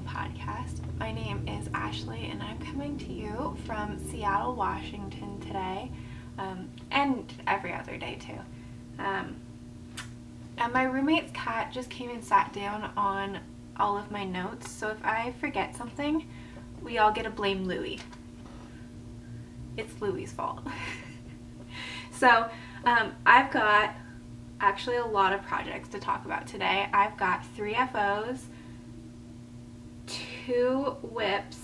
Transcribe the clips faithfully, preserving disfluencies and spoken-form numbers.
Crochet podcast. My name is Ashley and I'm coming to you from Seattle, Washington today, um, and every other day too. Um, and my roommate's cat just came and sat down on all of my notes, so if I forget something, we all get to blame Louie. It's Louie's fault. So um, I've got actually a lot of projects to talk about today. I've got three F Os, two whips,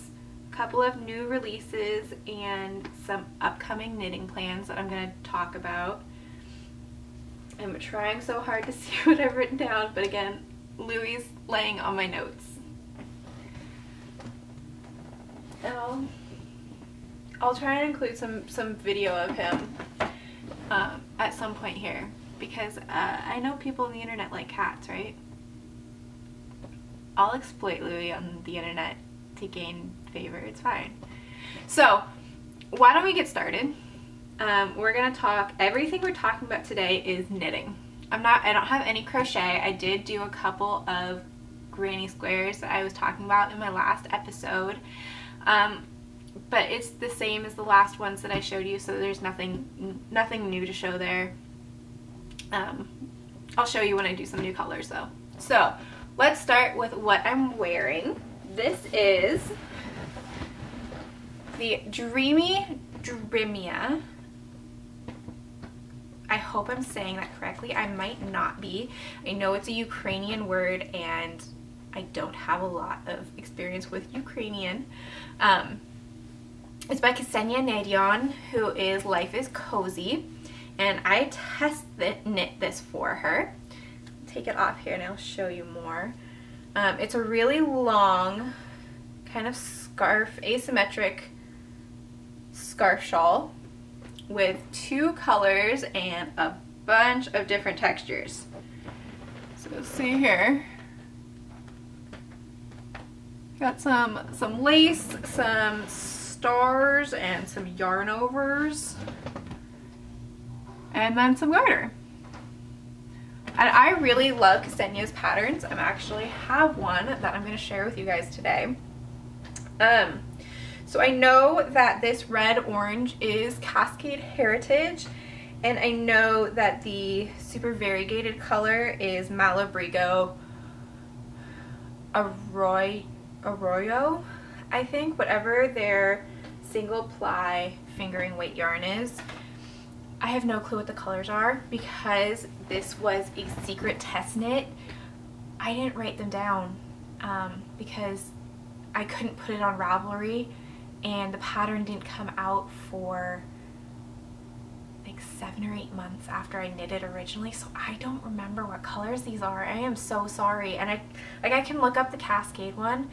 a couple of new releases, and some upcoming knitting plans that I'm going to talk about. I'm trying so hard to see what I've written down, but again, Louie's laying on my notes. And I'll, I'll try and include some, some video of him um, at some point here, because uh, I know people on the internet like cats, right? I'll exploit Louie on the internet to gain favor, it's fine. So, why don't we get started? Um, we're gonna talk, everything we're talking about today is knitting. I'm not, I don't have any crochet. I did do a couple of granny squares that I was talking about in my last episode, um, but it's the same as the last ones that I showed you, so there's nothing, nothing new to show there. Um, I'll show you when I do some new colors though. So, let's start with what I'm wearing. This is the Dreamy Drimia. I hope I'm saying that correctly. I might not be. I know it's a Ukrainian word and I don't have a lot of experience with Ukrainian. Um, it's by Ksenia Nedion, who is Life is Cozy, and I test knit this for her. Take it off here and I'll show you more. Um, it's a really long kind of scarf, asymmetric scarf shawl with two colors and a bunch of different textures. So you'll see here, got some, some lace, some stars and some yarn overs, and then some garter. And I really love Ksenia's patterns. I actually have one that I'm going to share with you guys today. Um, so I know that this red orange is Cascade Heritage, and I know that the super variegated color is Malabrigo Arroyo, Arroyo, I think, whatever their single ply fingering weight yarn is. I have no clue what the colors are because this was a secret test knit. I didn't write them down um, because I couldn't put it on Ravelry and the pattern didn't come out for like seven or eight months after I knit it originally, so I don't remember what colors these are. I am so sorry, and I like I can look up the Cascade one.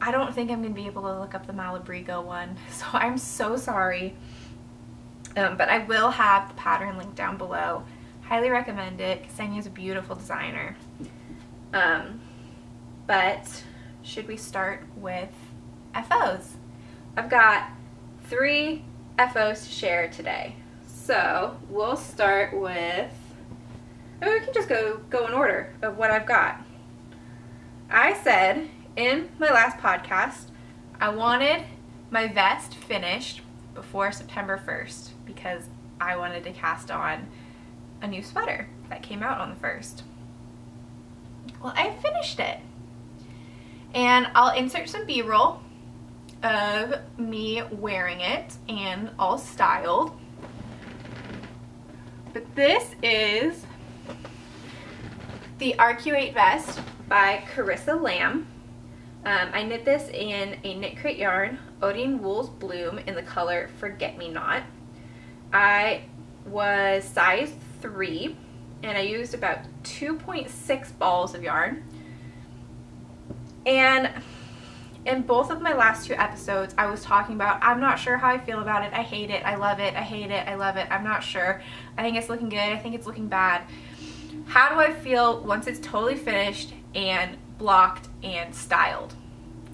I don't think I'm gonna be able to look up the Malabrigo one, so I'm so sorry. Um, but I will have the pattern linked down below. Highly recommend it. Ksenia's a beautiful designer. Um, but should we start with F Os? I've got three F Os to share today. So we'll start with, I mean, we can just go, go in order of what I've got. I said in my last podcast, I wanted my vest finished before September first because I wanted to cast on a new sweater that came out on the first. Well, I finished it, and I'll insert some b-roll of me wearing it and all styled, but this is the Arcuate Vest by Carissa Lamb. Um, I knit this in a Knit Crate yarn, Audine Wool's Bloom, in the color Forget Me Not. I was size three and I used about two point six balls of yarn. And in both of my last two episodes, I was talking about, I'm not sure how I feel about it. I hate it. I love it. I hate it. I love it. I'm not sure. I think it's looking good. I think it's looking bad. How do I feel once it's totally finished and blocked and styled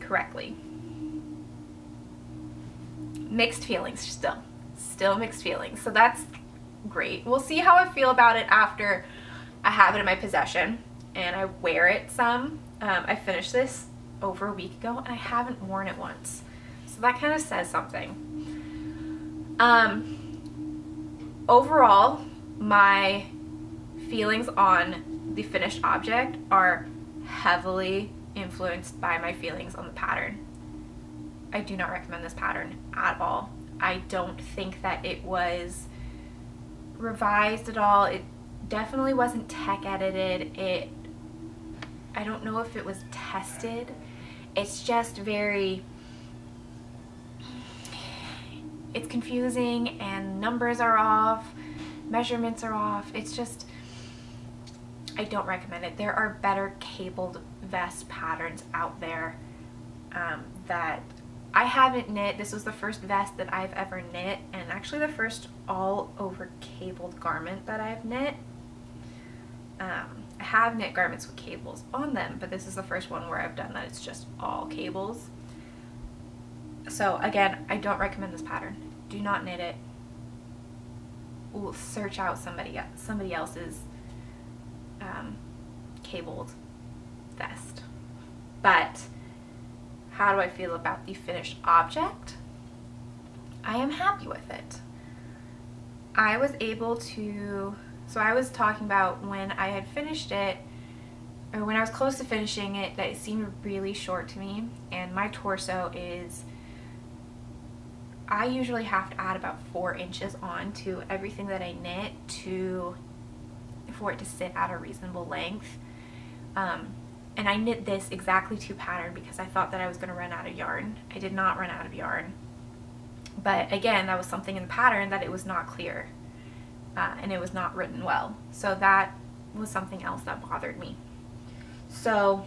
correctly? Mixed feelings, still still mixed feelings, so that's great. We'll see how I feel about it after I have it in my possession and I wear it some. um, I finished this over a week ago, and I haven't worn it once. So that kind of says something. Um, overall, my feelings on the finished object are heavily influenced by my feelings on the pattern. I do not recommend this pattern at all. I don't think that it was revised at all. It definitely wasn't tech edited. It, I don't know if it was tested. It's just very, it's confusing, and numbers are off, measurements are off. It's just, I don't recommend it. There are better cabled vest patterns out there um, that I haven't knit. This was the first vest that I've ever knit, and actually the first all over cabled garment that I've knit. Um, I have knit garments with cables on them, but this is the first one where I've done that. It's just all cables. So again, I don't recommend this pattern. Do not knit it. Ooh, search out somebody, somebody else's um, cabled vest. But how do I feel about the finished object? I am happy with it. I was able to, so I was talking about when I had finished it, or when I was close to finishing it, that it seemed really short to me, and my torso is, I usually have to add about four inches on to everything that I knit to, for it to sit at a reasonable length. Um, And I knit this exactly to pattern because I thought that I was going to run out of yarn. I did not run out of yarn. But again, that was something in the pattern that it was not clear. Uh, and it was not written well. So that was something else that bothered me. So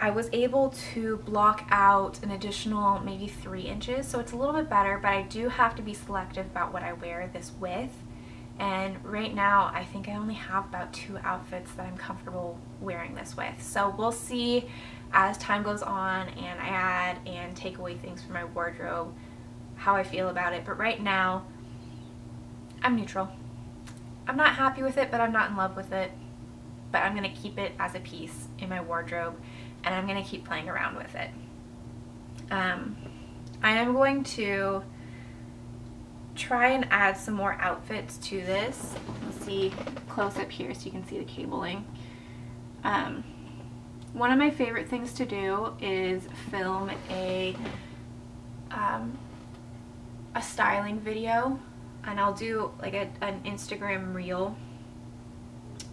I was able to block out an additional maybe three inches. So it's a little bit better, but I do have to be selective about what I wear this with. And right now, I think I only have about two outfits that I'm comfortable wearing this with. So we'll see as time goes on and I add and take away things from my wardrobe, how I feel about it. But right now, I'm neutral. I'm not happy with it, but I'm not in love with it. But I'm gonna keep it as a piece in my wardrobe, and I'm gonna keep playing around with it. Um, I am going to try and add some more outfits to this. Let's see close up here so you can see the cabling. Um, one of my favorite things to do is film a um, a styling video, and I'll do like a, an Instagram reel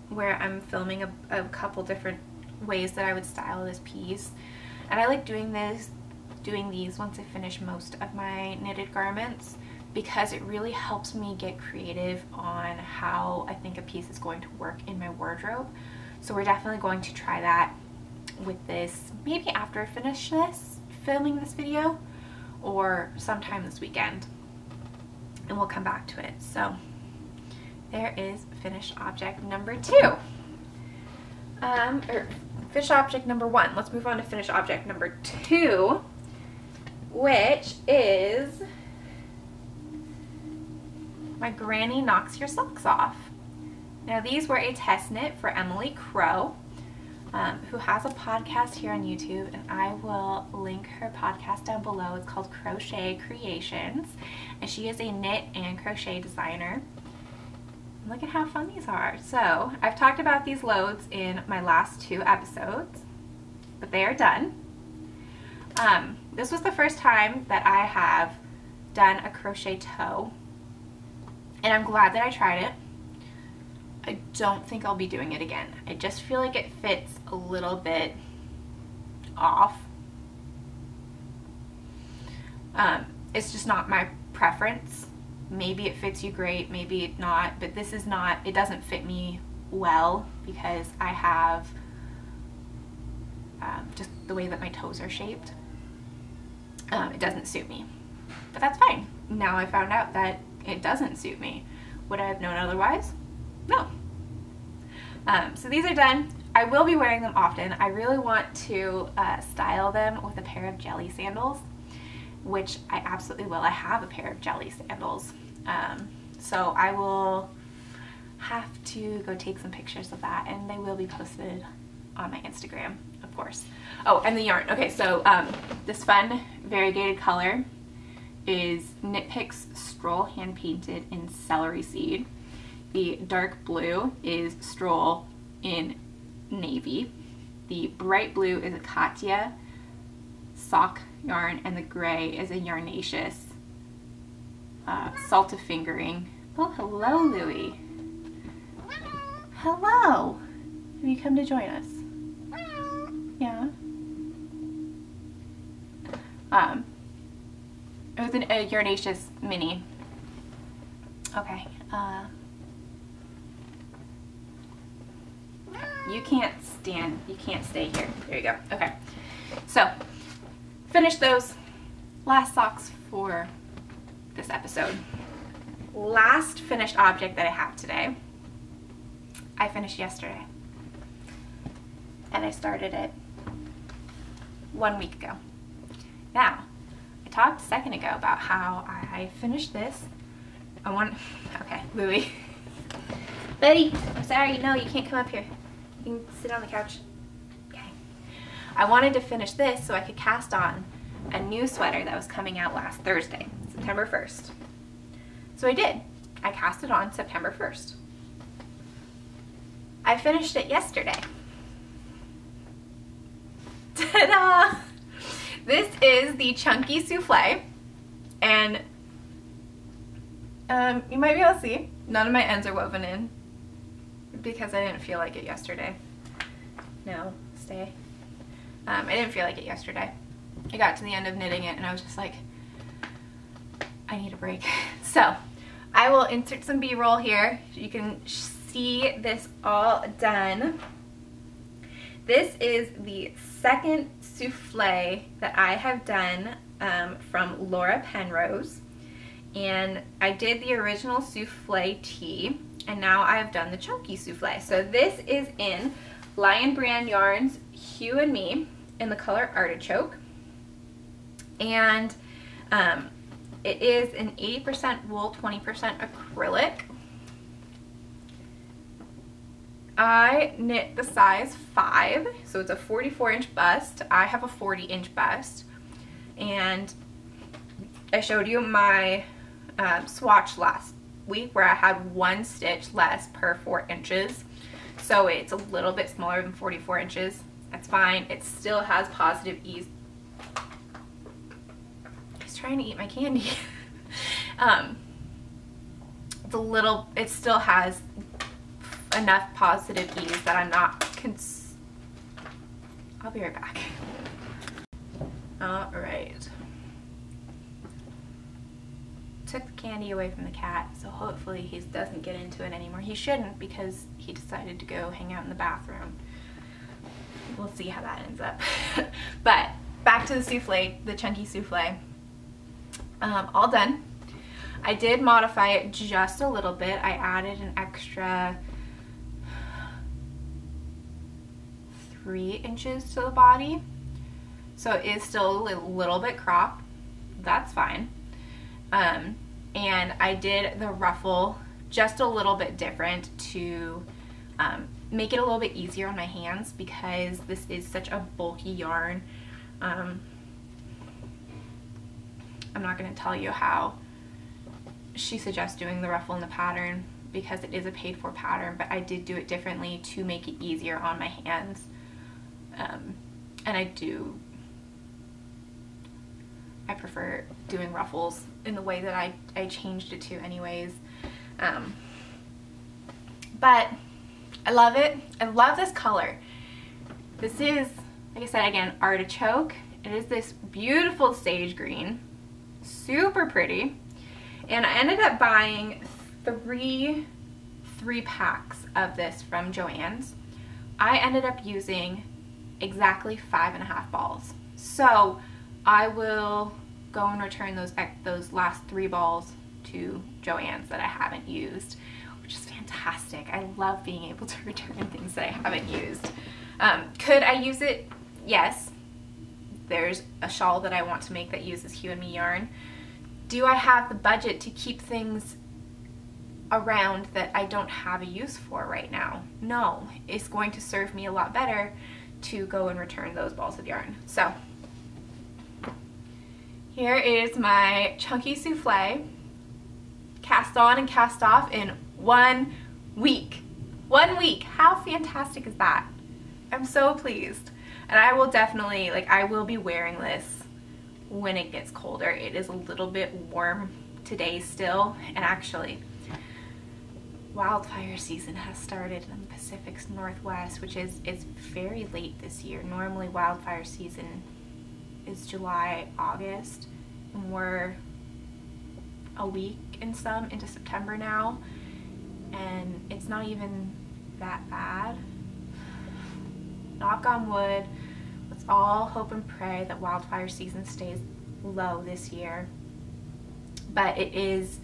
where I'm filming a, a couple different ways that I would style this piece. And I like doing this, doing these once I finish most of my knitted garments, because it really helps me get creative on how I think a piece is going to work in my wardrobe. So we're definitely going to try that with this, maybe after I finish this, filming this video, or sometime this weekend, and we'll come back to it. So there is finished object number two, um, or finished object number one. Let's move on to finished object number two, which is My Granny Knocks Your Socks Off. Now these were a test knit for Emily Crow, um, who has a podcast here on YouTube, and I will link her podcast down below. It's called Crochet Creations, and she is a knit and crochet designer. Look at how fun these are. So I've talked about these loads in my last two episodes, but they are done. Um, this was the first time that I have done a crochet toe, and I'm glad that I tried it. I don't think I'll be doing it again. I just feel like it fits a little bit off. Um, it's just not my preference. Maybe it fits you great, maybe not, but this is not, it doesn't fit me well because I have um, just the way that my toes are shaped. Um, it doesn't suit me, but that's fine. Now I found out that it doesn't suit me. Would I have known otherwise? No. Um, so these are done. I will be wearing them often. I really want to uh, style them with a pair of jelly sandals, which I absolutely will. I have a pair of jelly sandals. Um, so I will have to go take some pictures of that, and they will be posted on my Instagram, of course. Oh, and the yarn. Okay, so um, this fun variegated color is Knit Picks Stroll Hand Painted in Celery Seed. The dark blue is Stroll in navy. The bright blue is a Katia sock yarn, and the gray is a Yarnaceous uh, Salta Fingering. Oh, hello, Louie. Hello. Have you come to join us? Yeah. Um, it was an, a Yarnaceous mini. Okay. Uh, you can't stand. You can't stay here. There you go. Okay. So, finish those last socks for this episode. Last finished object that I have today, I finished yesterday. And I started it one week ago. Now, I talked a second ago about how I finished this. I want, okay, Louie. Buddy, I'm sorry, no, you can't come up here. You can sit on the couch. Okay. I wanted to finish this so I could cast on a new sweater that was coming out last Thursday, September first. So I did. I cast it on September first. I finished it yesterday. Ta-da! This is the Chunky Souffle, and um, you might be able to see none of my ends are woven in because I didn't feel like it yesterday. No, stay. Um, I didn't feel like it yesterday. I got to the end of knitting it and I was just like, I need a break. So I will insert some B-roll here. You can see this all done. This is the second souffle that I have done um, from Laura Penrose, and I did the original souffle tee, and now I have done the chunky souffle. So this is in Lion Brand Yarns Hue and Me in the color Artichoke, and um, it is an eighty percent wool, twenty percent acrylic. I knit the size five, so it's a forty-four inch bust. I have a forty inch bust, and I showed you my um, swatch last week where I had one stitch less per four inches, so it's a little bit smaller than forty-four inches. That's fine. It still has positive ease. He's trying to eat my candy. um, it's a little, it still has enough positive ease that I'm not cons- I'll be right back. All right. Took the candy away from the cat, so hopefully he doesn't get into it anymore. He shouldn't, because he decided to go hang out in the bathroom. We'll see how that ends up. But back to the souffle, the chunky souffle. Um, all done. I did modify it just a little bit. I added an extra three inches to the body, so it is still a little bit cropped. That's fine. Um, and I did the ruffle just a little bit different to um, make it a little bit easier on my hands, because this is such a bulky yarn. Um, I'm not going to tell you how she suggests doing the ruffle in the pattern, because it is a paid for pattern, but I did do it differently to make it easier on my hands. Um, and I do, I prefer doing ruffles in the way that I, I changed it to anyways. Um, but I love it. I love this color. This is, like I said again, Artichoke. It is this beautiful sage green, super pretty. And I ended up buying three, three packs of this from Joann's. I ended up using exactly five and a half balls, so I will go and return those those last three balls to Joann's that I haven't used, which is fantastic. I love being able to return things that I haven't used. Um, could I use it? Yes. There's a shawl that I want to make that uses Hue and Me yarn. Do I have the budget to keep things around that I don't have a use for right now. No, it's going to serve me a lot better to go and return those balls of yarn. So here is my chunky souffle, cast on and cast off in one week. One week! How fantastic is that? I'm so pleased. And I will definitely, like, I will be wearing this when it gets colder. It is a little bit warm today still, and actually wildfire season has started in the Pacific's Northwest, which is it's very late this year. Normally wildfire season is July, August, and we're a week and some into September now, and it's not even that bad. Knock on wood, let's all hope and pray that wildfire season stays low this year. But it is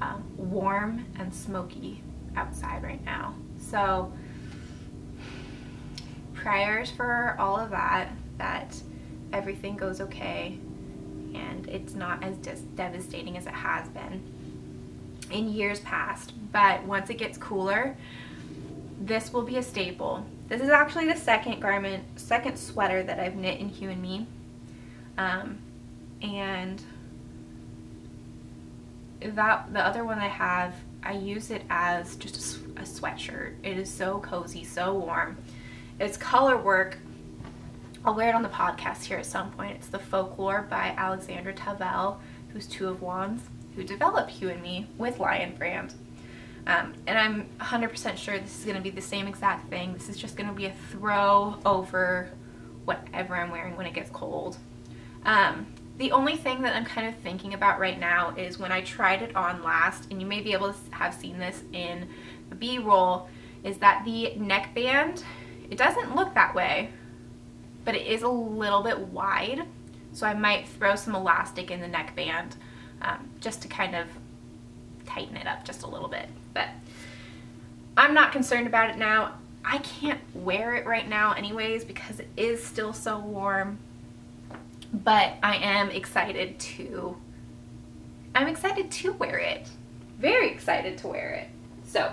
um, warm and smoky outside right now. So prayers for all of that, that everything goes okay and it's not as devastating as it has been in years past. But once it gets cooler, this will be a staple. This is actually the second garment, second sweater that I've knit in Hue and Me. Um, and that the other one I have, I use it as just a, a sweatshirt. It is so cozy, so warm. It's color work. I'll wear it on the podcast here at some point. It's the Folklore by Alexandra Tavelle, who's Two of Wands, who developed Hue and Me with Lion Brand. Um, and I'm one hundred percent sure this is going to be the same exact thing. This is just going to be a throw over whatever I'm wearing when it gets cold. Um, the only thing that I'm kind of thinking about right now is when I tried it on last, and you may be able to have seen this in the B-roll, is that the neckband, it doesn't look that way, but it is a little bit wide. So I might throw some elastic in the neckband um, just to kind of tighten it up just a little bit. But I'm not concerned about it now. I can't wear it right now anyways because it is still so warm, but I am excited to, I'm excited to wear it. Very excited to wear it. So,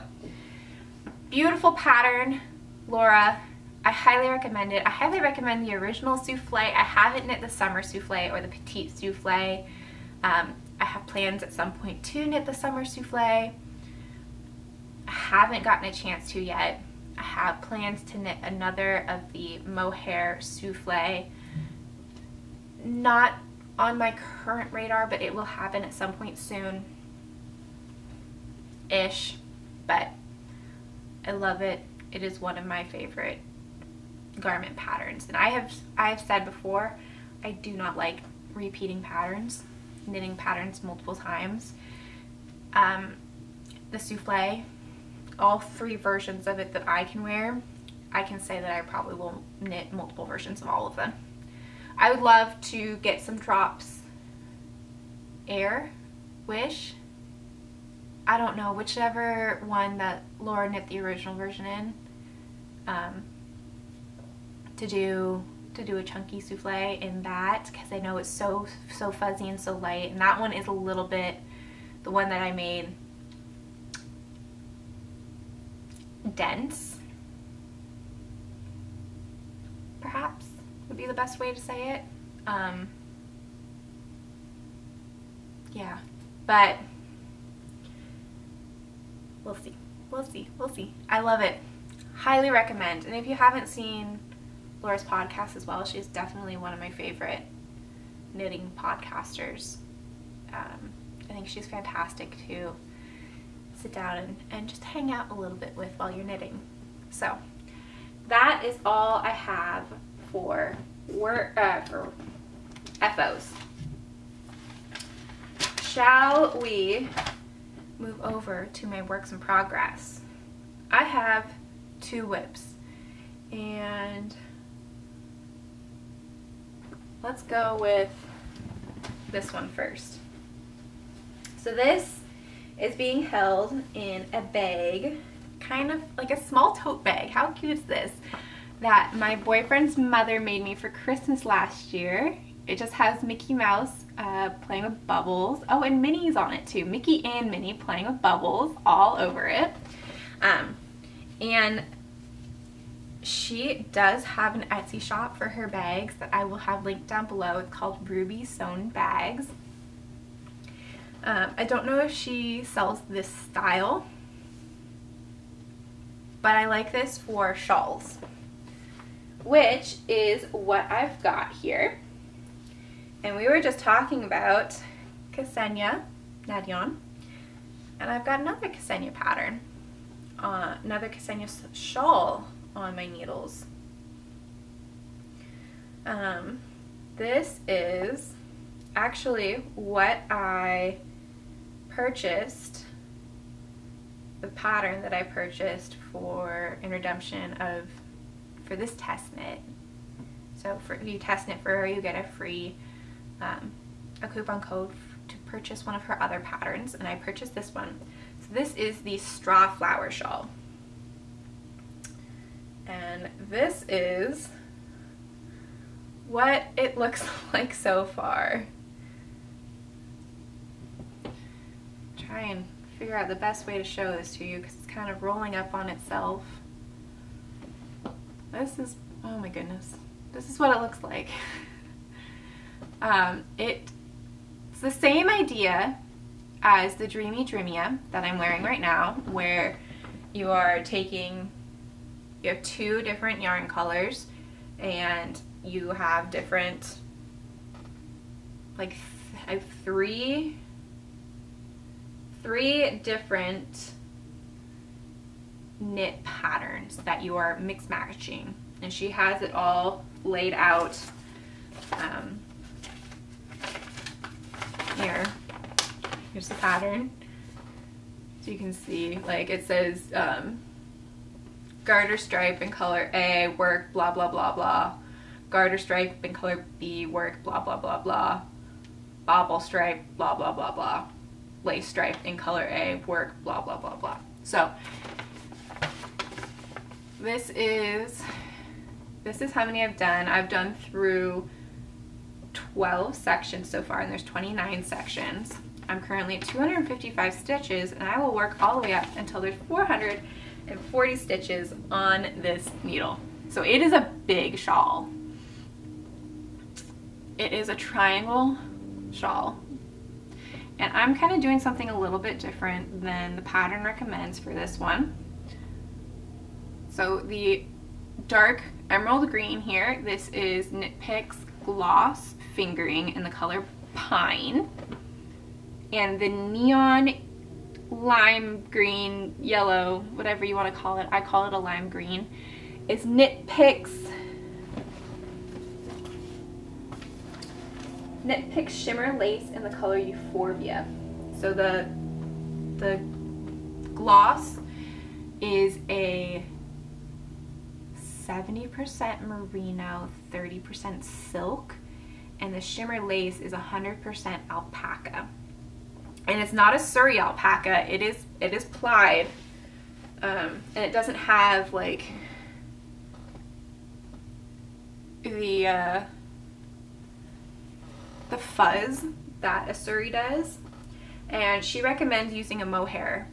beautiful pattern, Laura. I highly recommend it. I highly recommend the original souffle. I haven't knit the summer souffle or the petite souffle. Um, I have plans at some point to knit the summer souffle. I haven't gotten a chance to yet. I have plans to knit another of the mohair souffle. Not on my current radar, but it will happen at some point soon ish. But I love it. It is one of my favorite garment patterns, and I have I have said before, I do not like repeating patterns, knitting patterns multiple times. Um, the souffle, all three versions of it that I can wear, I can say that I probably will knit multiple versions of all of them. I would love to get some drops air, wish, I don't know, whichever one that Laura knit the original version in, um, to do to do a chunky souffle in that, because I know it's so so fuzzy and so light, and that one is a little bit, the one that I made, dense, perhaps would be the best way to say it. Um, yeah, but we'll see, we'll see, we'll see. I love it, highly recommend. And if you haven't seen Laura's podcast as well, she's definitely one of my favorite knitting podcasters. Um, I think she's fantastic to sit down and, and just hang out a little bit with while you're knitting. So that is all I have for work, uh, for F Os. Shall we move over to my works in progress? I have two whips, and let's go with this one first. So this is being held in a bag, kind of like a small tote bag. How cute is this? That my boyfriend's mother made me for Christmas last year. It just has Mickey Mouse uh, playing with bubbles. Oh, and Minnie's on it too. Mickey and Minnie playing with bubbles all over it. Um, and she does have an Etsy shop for her bags that I will have linked down below. It's called Ruby Sewn Bags. Um, I don't know if she sells this style, but I like this for shawls, which is what I've got here. And we were just talking about Ksenia Nedion, and I've got another Ksenia pattern, uh, another Ksenia shawl on my needles. Um, this is actually what I purchased, the pattern that I purchased for in redemption of for this test knit. So for you test knit for her, you get a free um, a coupon code to purchase one of her other patterns, and I purchased this one. So this is the Strawflower Shawl, and this is what it looks like so far. Try and figure out the best way to show this to you because it's kind of rolling up on itself. This is, oh my goodness, this is what it looks like. um, it, it's the same idea as the Dreamy Drimia that I'm wearing right now, where you are taking, you have two different yarn colors and you have different, like th I have three, three different knit patterns that you are mix matching, and she has it all laid out um, here. Here's the pattern, so you can see, like it says um, garter stripe and color A work blah blah blah blah, garter stripe and color B work blah blah blah blah, bobble stripe blah blah blah blah, lace stripe and color A work blah blah blah blah. So this is, this is how many I've done. I've done through twelve sections so far, and there's twenty-nine sections. I'm currently at two hundred fifty-five stitches, and I will work all the way up until there's four hundred forty stitches on this needle. So it is a big shawl. It is a triangle shawl. And I'm kind of doing something a little bit different than the pattern recommends for this one. So the dark emerald green here, this is Knit Picks Gloss Fingering in the color Pine. And the neon lime green, yellow, whatever you want to call it, I call it a lime green, is Knit Picks, Knit Picks Shimmer Lace in the color Euphorbia. So the, the gloss is a seventy percent merino, thirty percent silk, and the shimmer lace is one hundred percent alpaca. And it's not a Surrey alpaca, it is it is plied, um, and it doesn't have like the uh, the fuzz that a Surrey does. And she recommends using a mohair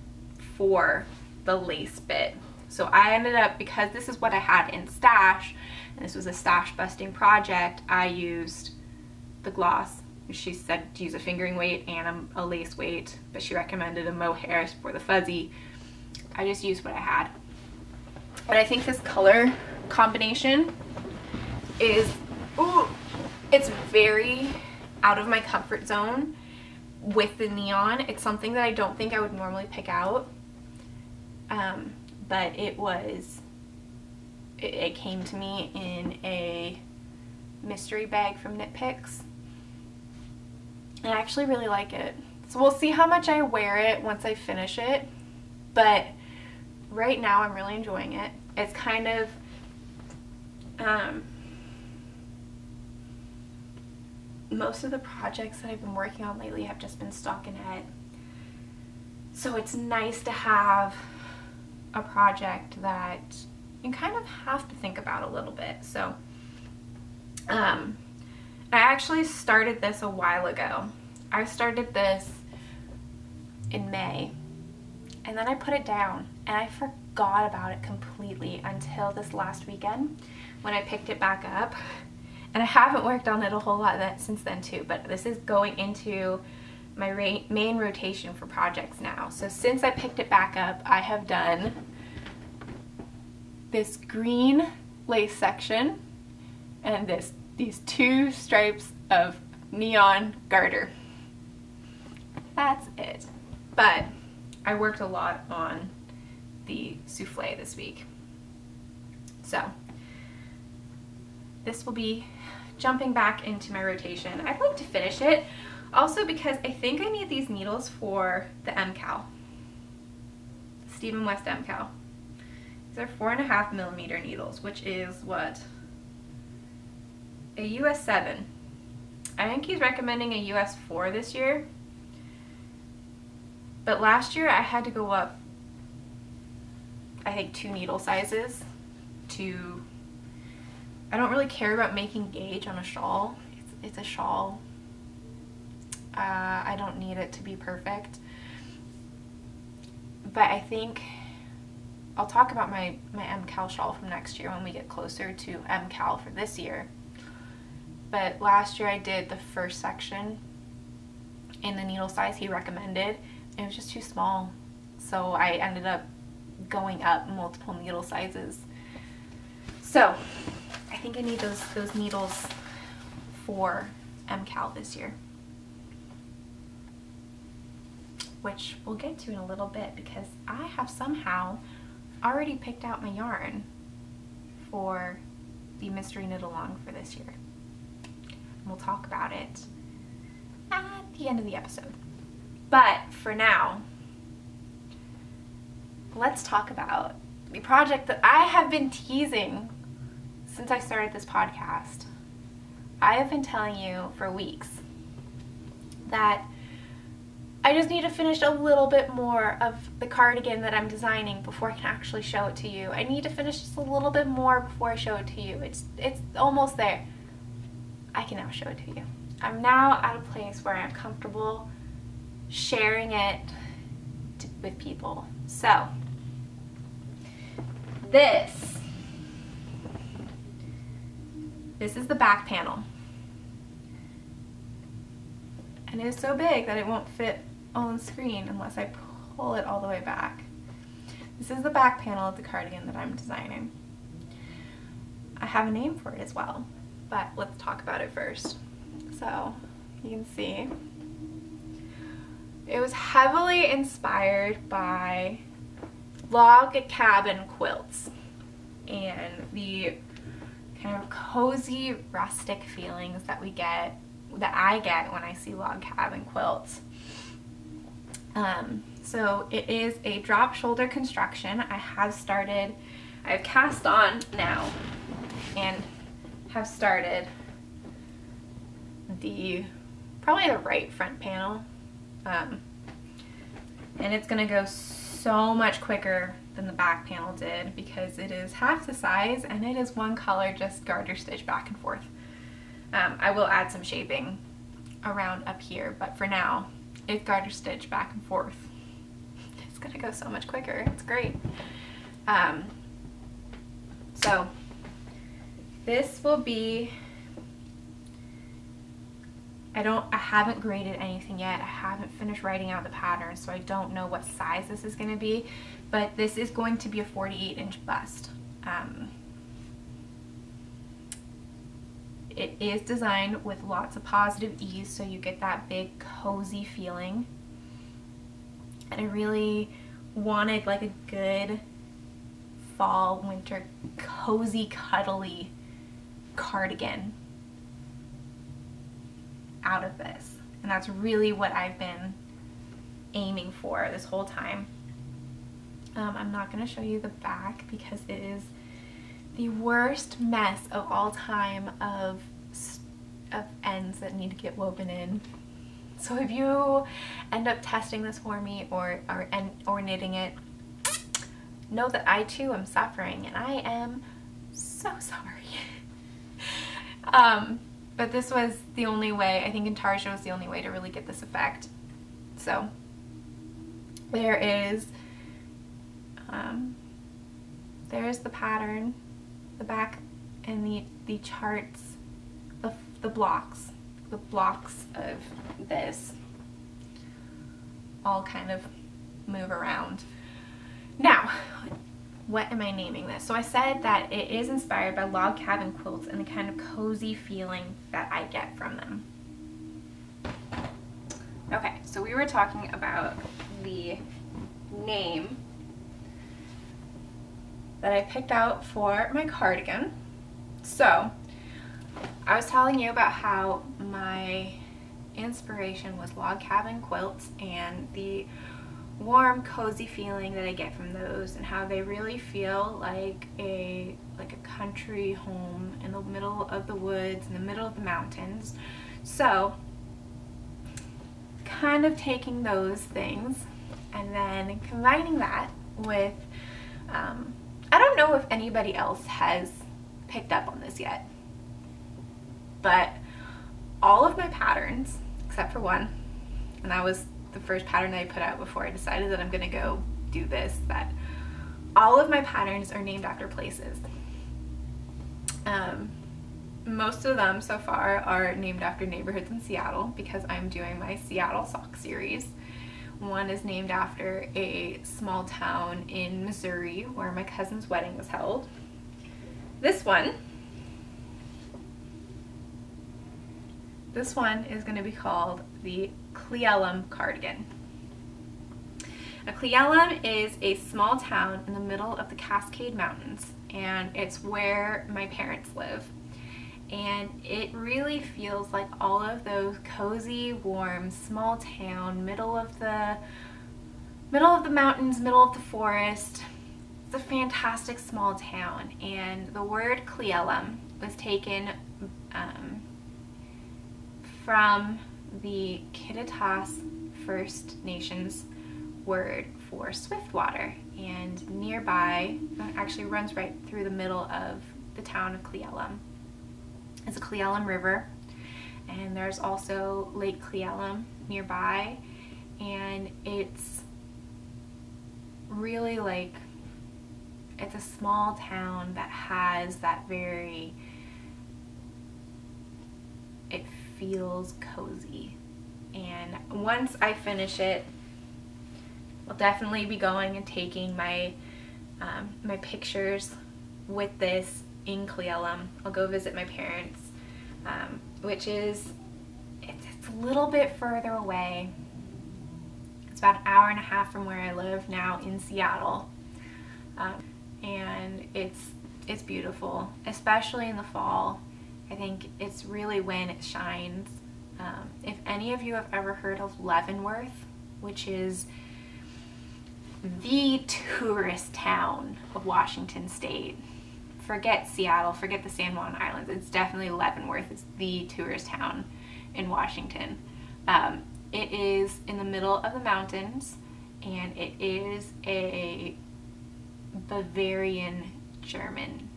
for the lace bit. So I ended up, because this is what I had in stash, and this was a stash busting project, I used the gloss. She said to use a fingering weight and a, a lace weight, but she recommended a mohair for the fuzzy. I just used what I had. But I think this color combination is, ooh, it's very out of my comfort zone with the neon. It's something that I don't think I would normally pick out. Um, but it was, it, it came to me in a mystery bag from Knit Picks, and I actually really like it. So we'll see how much I wear it once I finish it, but right now I'm really enjoying it. It's kind of, um, most of the projects that I've been working on lately have just been stockinette, so it's nice to have a project that you kind of have to think about a little bit. So um I actually started this a while ago. I started this in May, and then I put it down and I forgot about it completely until this last weekend when I picked it back up. And I haven't worked on it a whole lot that, since then too, but this is going into my ra- main rotation for projects now. So since I picked it back up, I have done this green lace section and this these two stripes of neon garter. That's it. But I worked a lot on the souffle this week. So this will be jumping back into my rotation. I'd like to finish it also because I think I need these needles for the M C A L, Stephen West M C A L. These are four and a half millimeter needles, which is what, a U S seven. I think he's recommending a U S four this year, but last year I had to go up, I think, two needle sizes to, I don't really care about making gauge on a shawl. It's, it's a shawl. Uh, I don't need it to be perfect, but I think I'll talk about my, my M C A L shawl from next year when we get closer to M C A L for this year. But last year I did the first section in the needle size he recommended, and it was just too small, so I ended up going up multiple needle sizes. So I think I need those, those needles for M C A L this year, which we'll get to in a little bit because I have somehow already picked out my yarn for the mystery knit along for this year. And we'll talk about it at the end of the episode. But for now, let's talk about the project that I have been teasing since I started this podcast. I have been telling you for weeks that I just need to finish a little bit more of the cardigan that I'm designing before I can actually show it to you. I need to finish just a little bit more before I show it to you. It's, it's almost there. I can now show it to you. I'm now at a place where I'm comfortable sharing it to, with people. So this, this is the back panel. And it is so big that it won't fit on screen unless I pull it all the way back. This is the back panel of the cardigan that I'm designing. I have a name for it as well, but let's talk about it first. So you can see it was heavily inspired by log cabin quilts and the kind of cozy, rustic feelings that we get, that I get when I see log cabin quilts. Um, so it is a drop shoulder construction. I have started, I've cast on now and have started the, probably the right front panel. Um, and it's gonna go so much quicker than the back panel did because it is half the size and it is one color, just garter stitch back and forth. Um, I will add some shaping around up here, but for now, it's garter stitch back and forth. It's gonna go so much quicker, it's great. Um, so, this will be, I don't, I haven't graded anything yet. I haven't finished writing out the pattern, so I don't know what size this is gonna be, but this is going to be a forty-eight inch bust. Um, It is designed with lots of positive ease, so you get that big cozy feeling. And I really wanted like a good fall, winter, cozy, cuddly cardigan out of this. And that's really what I've been aiming for this whole time. Um, I'm not going to show you the back because it is the worst mess of all time of, of ends that need to get woven in. So if you end up testing this for me or, or, or knitting it, know that I too am suffering and I am so sorry. um, but this was the only way, I think intarsia was the only way to really get this effect. So there is um, there's the pattern, the back, and the, the charts, the, the blocks, the blocks of this all kind of move around. Now, what am I naming this? So I said that it is inspired by log cabin quilts and the kind of cozy feeling that I get from them. Okay, so we were talking about the name that I picked out for my cardigan. So I was telling you about how my inspiration was log cabin quilts and the warm, cozy feeling that I get from those, and how they really feel like a like a country home in the middle of the woods, in the middle of the mountains. So kind of taking those things and then combining that with um, I don't know if anybody else has picked up on this yet, but all of my patterns except for one, and that was the first pattern I put out before I decided that I'm gonna go do this, that all of my patterns are named after places. Um, most of them so far are named after neighborhoods in Seattle, because I'm doing my Seattle sock series. One is named after a small town in Missouri where my cousin's wedding was held. This one, this one is gonna be called the Cleellum cardigan. Now, Cleellum is a small town in the middle of the Cascade Mountains, and it's where my parents live. And it really feels like all of those cozy, warm, small town, middle of the middle of the mountains, middle of the forest. It's a fantastic small town, and the word Cleellum was taken um, from the Kittitas First Nations word for swiftwater, and nearby, actually runs right through the middle of the town of Cleellum. It's a Cleellum River, and there's also Lake Cleellum nearby, and it's really like, it's a small town that has that very, it feels cozy. And once I finish it, I'll definitely be going and taking my um, my pictures with this in Cleellum. I'll go visit my parents, um, which is it's, it's a little bit further away. It's about an hour and a half from where I live now in Seattle, um, and it's it's beautiful, especially in the fall. I think it's really when it shines. Um, if any of you have ever heard of Leavenworth, which is the tourist town of Washington State, forget Seattle, forget the San Juan Islands, it's definitely Leavenworth, it's the tourist town in Washington. Um, it is in the middle of the mountains, and it is a Bavarian German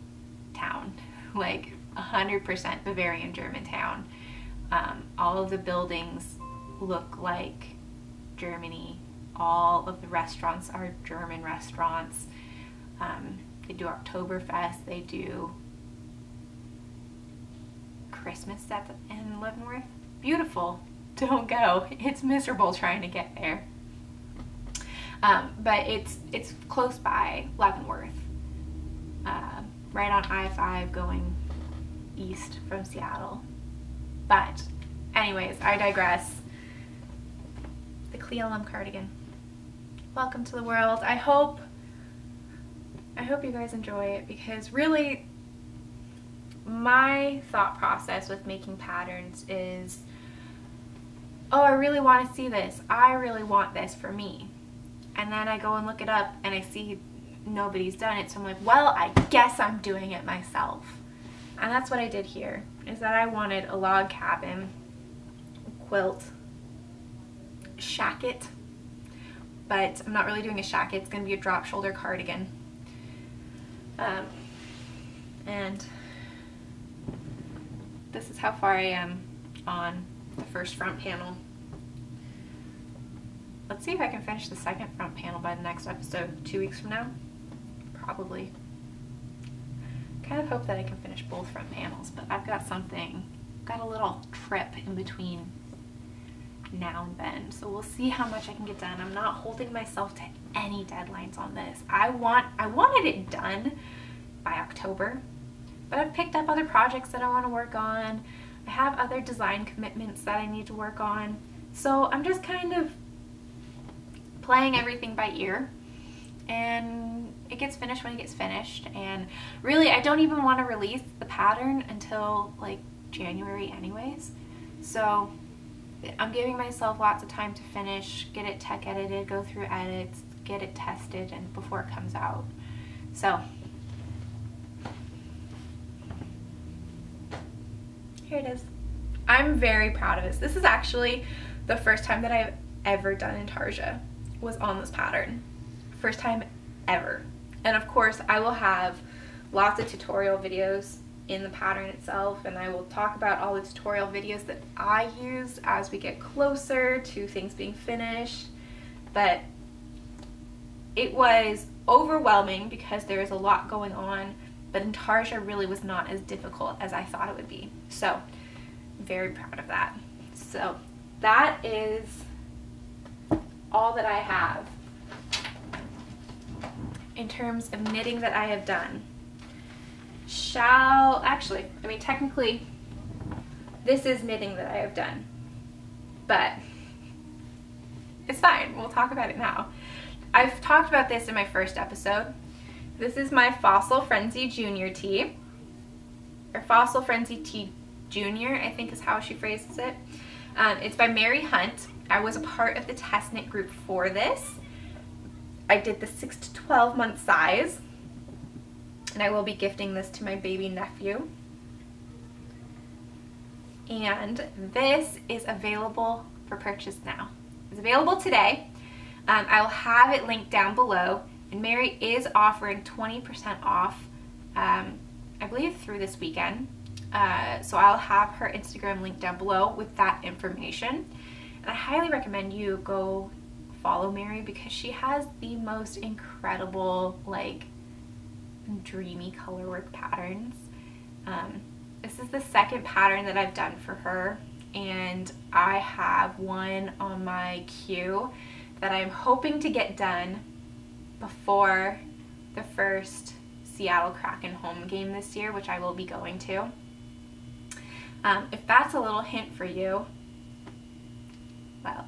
town, like one hundred percent Bavarian German town. Um, all of the buildings look like Germany. All of the restaurants are German restaurants. Um, they do Oktoberfest. They do Christmas at the end of Leavenworth. Beautiful. Don't go. It's miserable trying to get there. Um, but it's it's close by Leavenworth, uh, right on I five going east from Seattle. But anyways, I digress. The Cleellum cardigan. Welcome to the world. I hope I hope you guys enjoy it, because really my thought process with making patterns is, oh, I really want to see this. I really want this for me. And then I go and look it up and I see nobody's done it, so I'm like, well, I guess I'm doing it myself. And that's what I did here, is that I wanted a log cabin quilt shacket, but I'm not really doing a shacket, it's going to be a drop shoulder cardigan. Um, and the this is how far I am on the first front panel. Let's see if I can finish the second front panel by the next episode, two weeks from now. Probably. Kind of hope that I can finish both front panels, but I've got something, got a little trip in between now and then, so we'll see how much I can get done. I'm not holding myself to any deadlines on this. I want, I wanted it done by October, but I've picked up other projects that I want to work on. I have other design commitments that I need to work on, so I'm just kind of playing everything by ear, and it gets finished when it gets finished. And really, I don't even want to release the pattern until like January anyways, so I'm giving myself lots of time to finish, get it tech edited, go through edits, get it tested, and before it comes out. So here it is. I'm very proud of this. This is actually the first time that I've ever done intarsia was on this pattern. First time ever. And of course I will have lots of tutorial videos in the pattern itself, and I will talk about all the tutorial videos that I used as we get closer to things being finished. But it was overwhelming because there is a lot going on, but intarsia really was not as difficult as I thought it would be. So very proud of that. So that is all that I have in terms of knitting that I have done. Shall, actually, I mean, technically, this is knitting that I have done, but it's fine. We'll talk about it now. I've talked about this in my first episode. This is my Fossil Frenzy Junior Tee, or Fossil Frenzy Tee Junior, I think is how she phrases it. Um, it's by Mary Hunt. I was a part of the test knit group for this. I did the six to twelve month size, and I will be gifting this to my baby nephew. And this is available for purchase now. It's available today. Um, I will have it linked down below, and Mary is offering twenty percent off, um, I believe through this weekend. Uh, so I'll have her Instagram linked down below with that information. And I highly recommend you go follow Mary, because she has the most incredible, like, dreamy colorwork patterns. Um, this is the second pattern that I've done for her, and I have one on my queue that I'm hoping to get done before the first Seattle Kraken home game this year, which I will be going to. Um, if that's a little hint for you, well,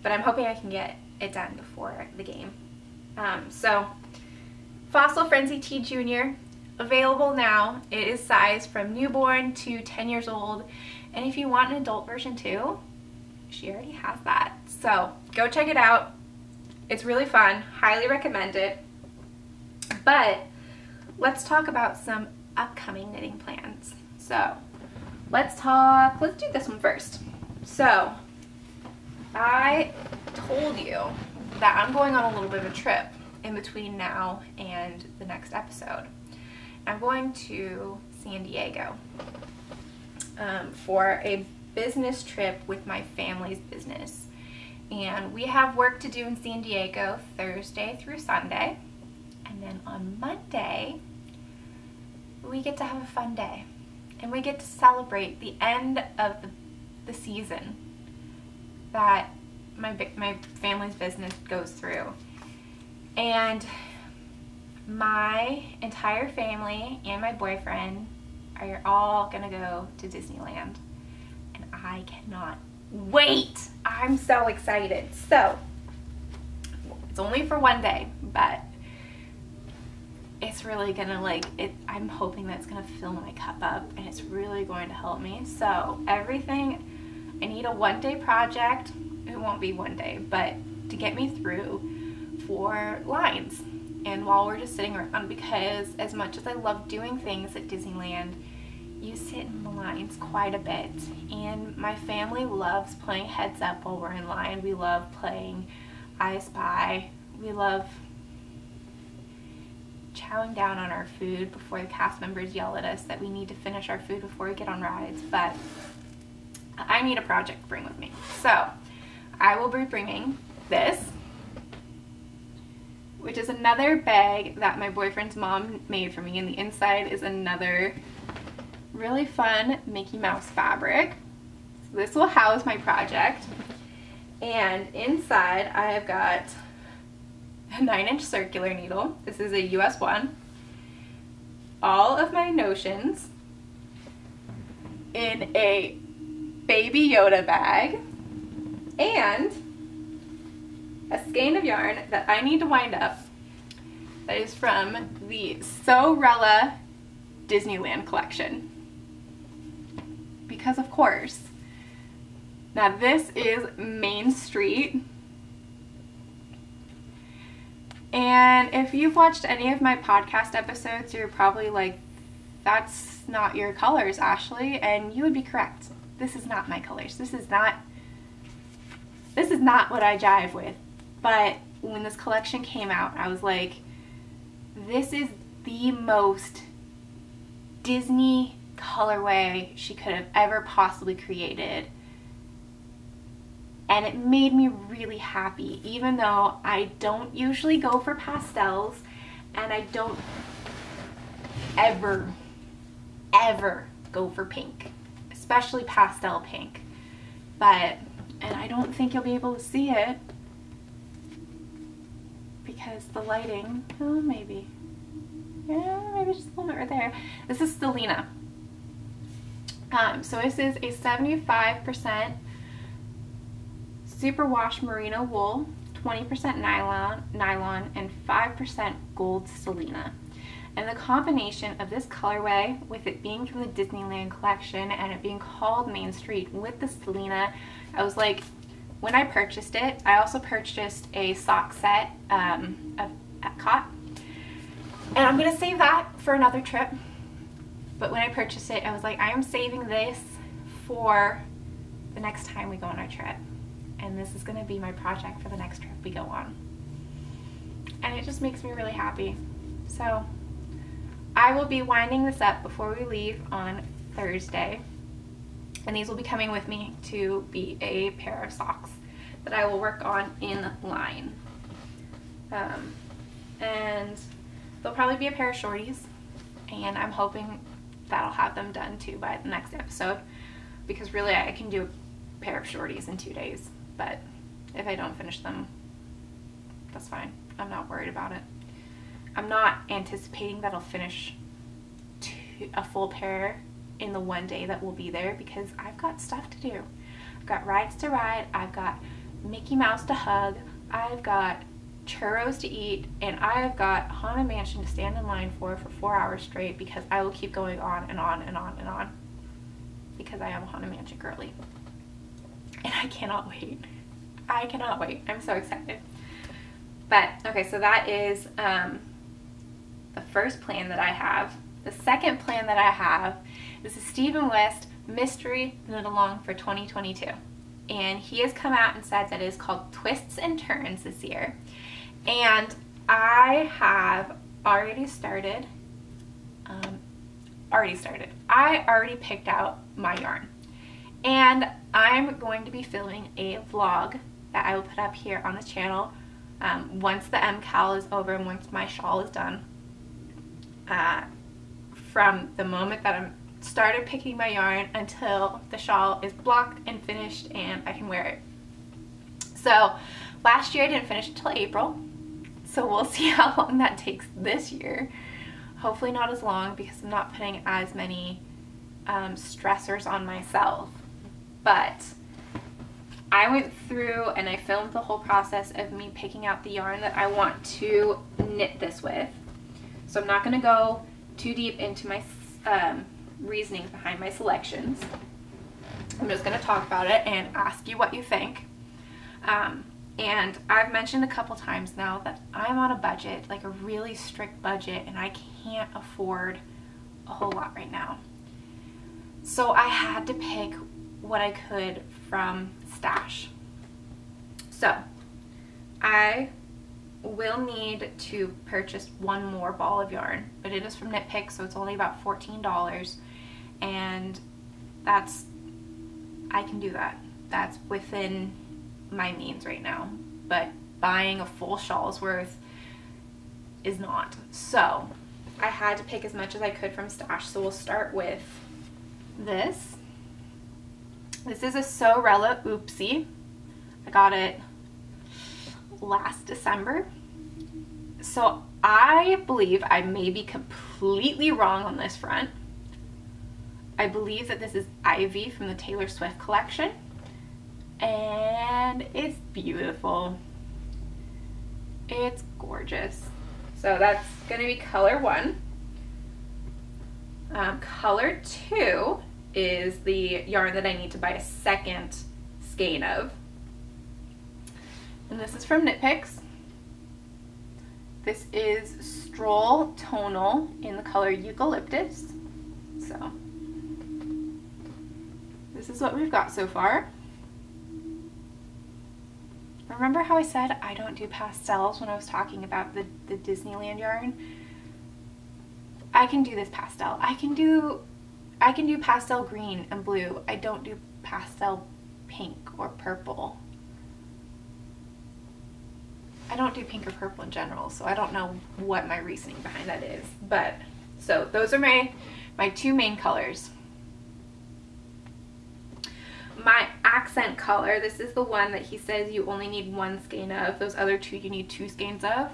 but I'm hoping I can get it done before the game. Um, so Fossil Frenzy Tee Junior, available now. It is sized from newborn to ten years old, and if you want an adult version too, she already has that. So go check it out. It's really fun. Highly recommend it. But let's talk about some upcoming knitting plans. So let's talk, let's do this one first. So I told you that I'm going on a little bit of a trip in between now and the next episode. I'm going to San Diego um, for a business trip with my family's business, and we have work to do in San Diego Thursday through Sunday, and then on Monday we get to have a fun day, and we get to celebrate the end of the, the season that my, my family's business goes through. And my entire family and my boyfriend are all gonna go to Disneyland, and I cannot wait. I'm so excited. So it's only for one day, but it's really gonna, like, it, I'm hoping that's gonna fill my cup up, and it's really going to help me. So everything, I need a one day project. It won't be one day, but to get me through for lines and while we're just sitting around, because as much as I love doing things at Disneyland, you sit in the lines quite a bit, and my family loves playing heads up while we're in line. We love playing I Spy. We love chowing down on our food before the cast members yell at us that we need to finish our food before we get on rides, but I need a project to bring with me. So I will be bringing this, which is another bag that my boyfriend's mom made for me, and the inside is another really fun Mickey Mouse fabric. So this will house my project, and inside I have got a nine inch circular needle. This is a U S one. All of my notions in a Baby Yoda bag, and a skein of yarn that I need to wind up that is from the Sorella Disneyland collection, because of course. Now this is Main Street, and if you've watched any of my podcast episodes, you're probably like, that's not your colors, Ashley, and you would be correct. This is not my colors. This is not this is not what I jive with. But when this collection came out, I was like, this is the most Disney colorway she could have ever possibly created. And it made me really happy, even though I don't usually go for pastels, and I don't ever, ever go for pink, especially pastel pink. But, and I don't think you'll be able to see it because the lighting, oh maybe, yeah, maybe just a little bit right there. This is Stellina. Um, so this is a seventy-five percent superwash merino wool, twenty percent nylon, nylon, and five percent gold Stellina. And the combination of this colorway, with it being from the Disneyland collection and it being called Main Street with the Stellina, I was like, when I purchased it, I also purchased a sock set um, of Epcot. And I'm gonna save that for another trip. But when I purchased it, I was like, I am saving this for the next time we go on our trip. And this is gonna be my project for the next trip we go on. And it just makes me really happy. So I will be winding this up before we leave on Thursday. And these will be coming with me to be a pair of socks that I will work on in line. Um, and they'll probably be a pair of shorties, and I'm hoping that I'll have them done too by the next episode, because really I can do a pair of shorties in two days, but if I don't finish them, that's fine. I'm not worried about it. I'm not anticipating that I'll finish two, a full pair in the one day that we'll be there, because I've got stuff to do. I've got rides to ride, I've got Mickey Mouse to hug, I've got churros to eat, and I've got Haunted Mansion to stand in line for for four hours straight, because I will keep going on and on and on and on, because I am a Haunted Mansion girly. And I cannot wait. I cannot wait. I'm so excited. But okay, so that is um, the first plan that I have. The second plan that I have is a Stephen West mystery knit along for twenty twenty-two. And he has come out and said that it is called Twists and Turns this year. And I have already started, um, already started. I already picked out my yarn. And I'm going to be filming a vlog that I will put up here on the channel um, once the M Cal is over and once my shawl is done. Uh, from the moment that I'm started picking my yarn until the shawl is blocked and finished and I can wear it. So last year I didn't finish until April, so we'll see how long that takes this year. Hopefully not as long, because I'm not putting as many um, stressors on myself. But I went through and I filmed the whole process of me picking out the yarn that I want to knit this with. So I'm not going to go too deep into my um, reasonings behind my selections. I'm just going to talk about it and ask you what you think. Um, and I've mentioned a couple times now that I'm on a budget, like a really strict budget, and I can't afford a whole lot right now. So I had to pick what I could from stash. So I will need to purchase one more ball of yarn, but it is from Knit Picks, so it's only about fourteen dollars, and that's, I can do that. That's within my means right now, but buying a full shawl's worth is not. So I had to pick as much as I could from stash, so we'll start with this. This is a Sorella Oopsie. I got it last December. So I believe I may be completely wrong on this front. I believe that this is Ivy from the Taylor Swift collection, and it's beautiful. It's gorgeous. So that's gonna be color one. Um, color two is the yarn that I need to buy a second skein of. And this is from Knit Picks. This is Stroll Tonal in the color Eucalyptus. So this is what we've got so far. Remember how I said I don't do pastels when I was talking about the, the Disneyland yarn? I can do this pastel. I can do I can do pastel green and blue. I don't do pastel pink or purple. I don't do pink or purple in general, so I don't know what my reasoning behind that is. But so those are my my two main colors. My accent color, this is the one that he says you only need one skein of. Those other two you need two skeins of.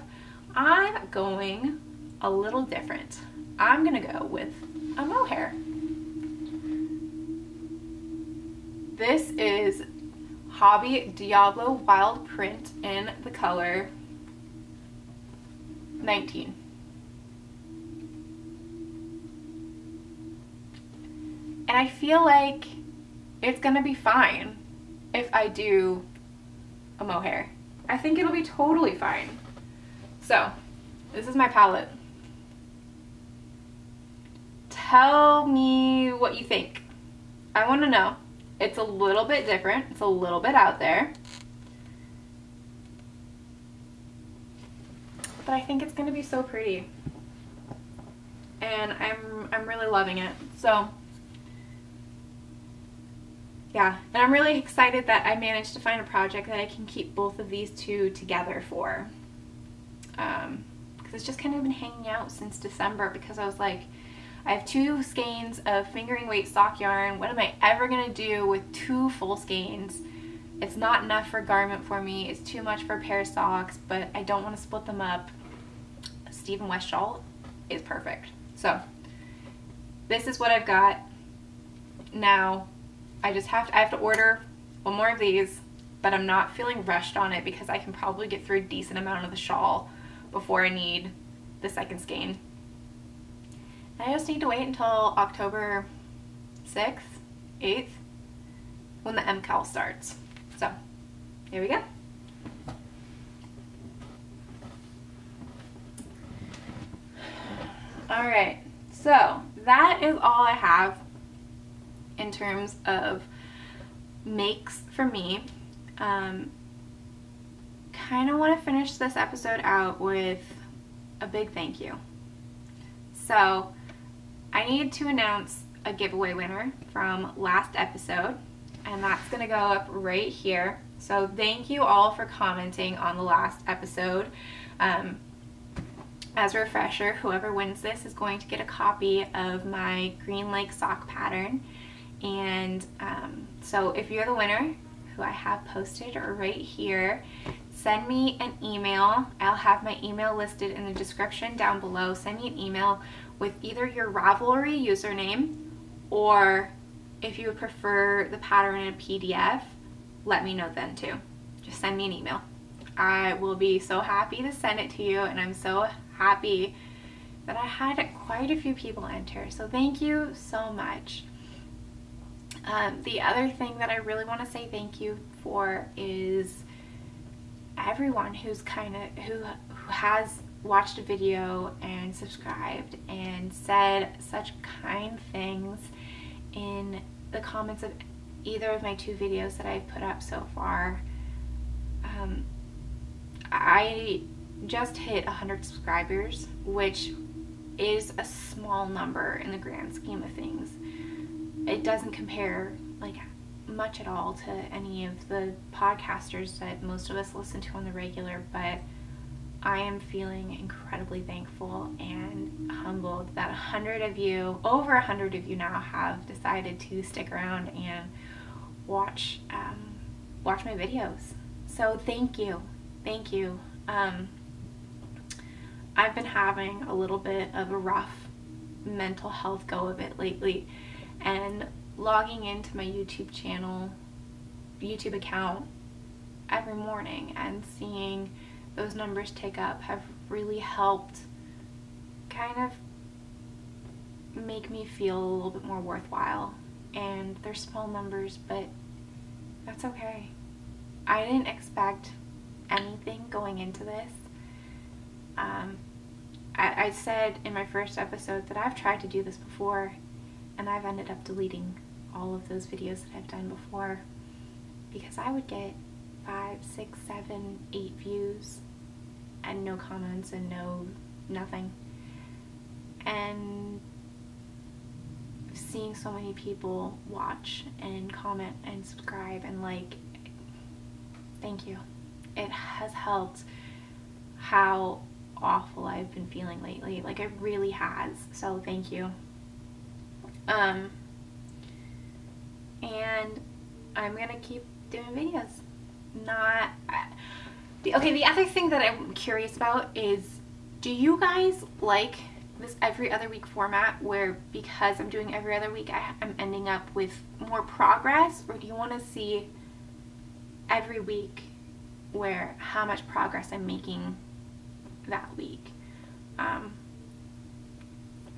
I'm going a little different. I'm gonna go with a mohair. This is Hobby Diablo Wild Print in the color nineteen. And I feel like it's gonna be fine if I do a mohair. I think it'll be totally fine. So, this is my palette. Tell me what you think. I wanna know. It's a little bit different. It's a little bit out there. But I think it's gonna be so pretty. And I'm, I'm really loving it. So. Yeah, and I'm really excited that I managed to find a project that I can keep both of these two together for. Um, because it's just kind of been hanging out since December, because I was like, I have two skeins of fingering weight sock yarn. What am I ever going to do with two full skeins? It's not enough for a garment for me. It's too much for a pair of socks, but I don't want to split them up. Stephen West shawl is perfect. So this is what I've got now. I just have to, I have to order one more of these, but I'm not feeling rushed on it because I can probably get through a decent amount of the shawl before I need the second skein. And I just need to wait until October sixth, eighth, when the M C A L starts. So, here we go. Alright, so that is all I have in terms of makes for me. Um, kind of want to finish this episode out with a big thank you. So I need to announce a giveaway winner from last episode, and that's going to go up right here. So thank you all for commenting on the last episode. Um, as a refresher, whoever wins this is going to get a copy of my Green Lake sock pattern. And um, so if you're the winner, who I have posted right here, send me an email. I'll have my email listed in the description down below. Send me an email with either your Ravelry username, or if you would prefer the pattern in a P D F, let me know then too. Just send me an email. I will be so happy to send it to you, and I'm so happy that I had quite a few people enter. So thank you so much. Um, the other thing that I really want to say thank you for is everyone who's kind of who who has watched a video and subscribed and said such kind things in the comments of either of my two videos that I've put up so far. Um, I just hit one hundred subscribers, which is a small number in the grand scheme of things. It doesn't compare like much at all to any of the podcasters that most of us listen to on the regular, but I am feeling incredibly thankful and humbled that a hundred of you, over a hundred of you now, have decided to stick around and watch um, watch my videos. So thank you, thank you. Um, I've been having a little bit of a rough mental health go of it lately, and logging into my YouTube channel, YouTube account every morning and seeing those numbers tick up have really helped kind of make me feel a little bit more worthwhile. And they're small numbers, but that's okay. I didn't expect anything going into this. Um, I, I said in my first episode that I've tried to do this before, and I've ended up deleting all of those videos that I've done before because I would get five, six, seven, eight views and no comments and no nothing. And seeing so many people watch and comment and subscribe and like, thank you. It has helped how awful I've been feeling lately. Like, it really has. So thank you. Um, and I'm gonna keep doing videos. Not, okay, the other thing that I'm curious about is, do you guys like this every other week format where, because I'm doing every other week, I, I'm ending up with more progress, or do you want to see every week where how much progress I'm making that week? Um,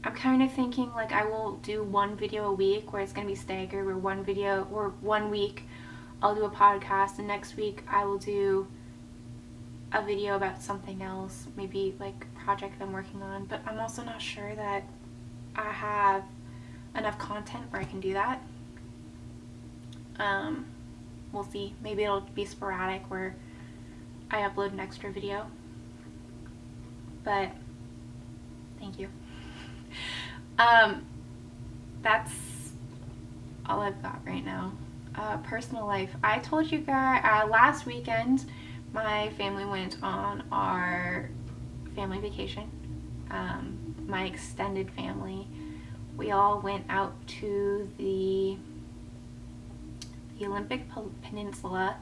I'm kind of thinking like I will do one video a week where it's going to be staggered, where one video, or one week I'll do a podcast and next week I will do a video about something else, maybe like a project I'm working on. But I'm also not sure that I have enough content where I can do that. Um, we'll see. Maybe it'll be sporadic where I upload an extra video. But thank you. Um, that's all I've got right now. Uh, personal life. I told you guys uh, last weekend my family went on our family vacation. Um, my extended family. We all went out to the, the Olympic Peninsula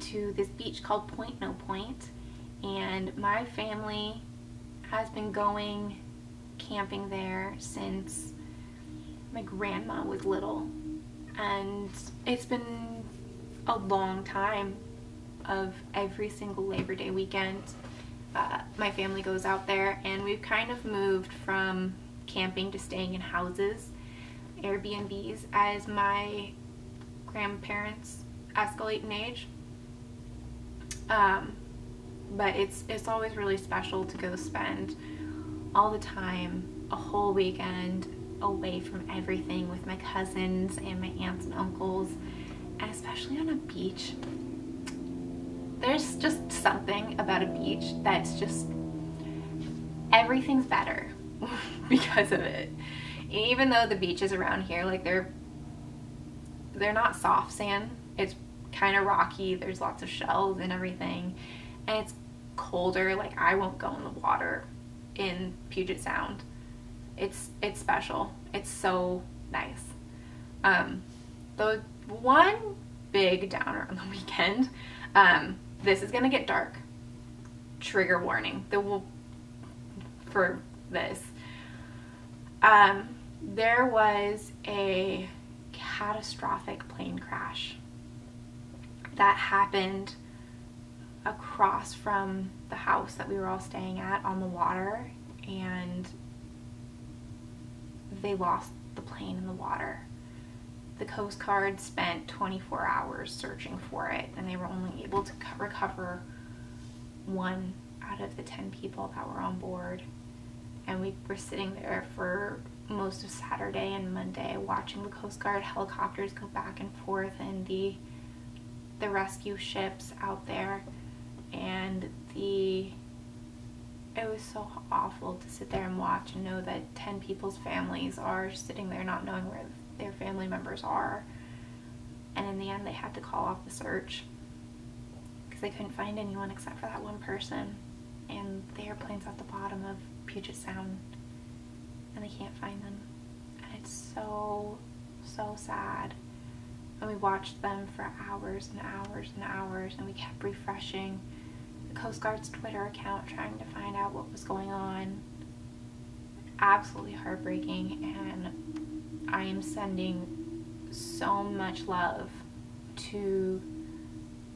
to this beach called Point No Point, and my family has been going camping there since my grandma was little, and it's been a long time of every single Labor Day weekend. Uh, my family goes out there, and we've kind of moved from camping to staying in houses, Airbnbs, as my grandparents escalate in age. Um, but it's it's always really special to go spend all the time, a whole weekend away from everything with my cousins and my aunts and uncles, and especially on a beach. There's just something about a beach that's just, everything's better because of it. Even though the beaches around here, like they're they're not soft sand, it's kind of rocky, there's lots of shells and everything, and it's colder. Like, I won't go in the water in Puget Sound. It's it's special. It's so nice. Um, the one big downer on the weekend. Um, this is gonna get dark. Trigger warning. The for this. Um, there was a catastrophic plane crash that happened across from the house that we were all staying at on the water, and they lost the plane in the water. The Coast Guard spent twenty-four hours searching for it, and they were only able to recover one out of the ten people that were on board. And we were sitting there for most of Saturday and Monday watching the Coast Guard helicopters go back and forth, and the the rescue ships out there, and the it was so awful to sit there and watch and know that ten people's families are sitting there not knowing where their family members are. And in the end, they had to call off the search because they couldn't find anyone except for that one person. And the airplane's at the bottom of Puget Sound, and they can't find them. And it's so, so sad. And we watched them for hours and hours and hours, and we kept refreshing the Coast Guard's Twitter account trying to find out what was going on. Absolutely heartbreaking, and I am sending so much love to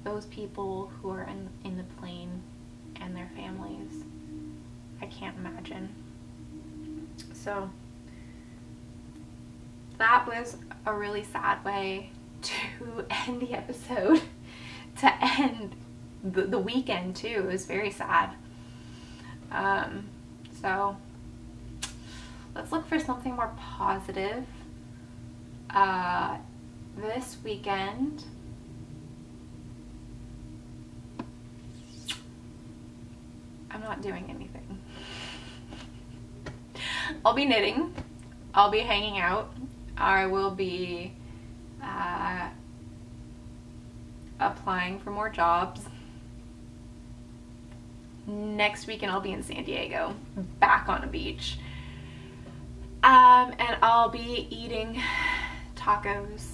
those people who are in, in the plane and their families. I can't imagine. So that was a really sad way to end the episode, to end the, the weekend too. It was very sad. Um, so let's look for something more positive. Uh, this weekend, I'm not doing anything. I'll be knitting. I'll be hanging out. I will be uh, applying for more jobs. Next weekend I'll be in San Diego, back on a beach. Um, and I'll be eating tacos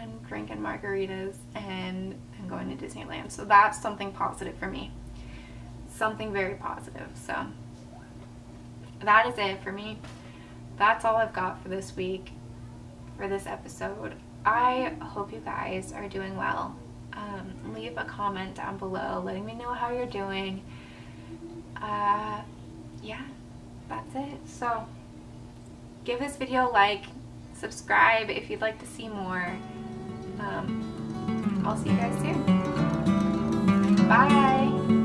and drinking margaritas and, and going to Disneyland. So that's something positive for me. Something very positive. So that is it for me. That's all I've got for this week, for this episode. I hope you guys are doing well. Um, leave a comment down below letting me know how you're doing. Uh, yeah, that's it. So give this video a like, subscribe if you'd like to see more. Um, I'll see you guys soon. Bye.